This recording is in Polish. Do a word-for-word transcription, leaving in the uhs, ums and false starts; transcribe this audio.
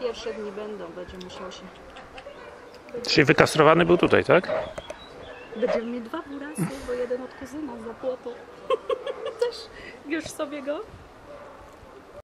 Pierwsze dni będą, będzie musiał się... Będzie... Czyli wykastrowany był tutaj, tak? Będziemy mieć dwa burasy, bo jeden od kuzyna za płotu. Też już sobie go...